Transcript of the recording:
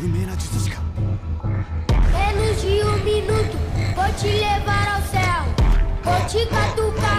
Menos de um minuto, vou te levar ao céu. Vou te catucar.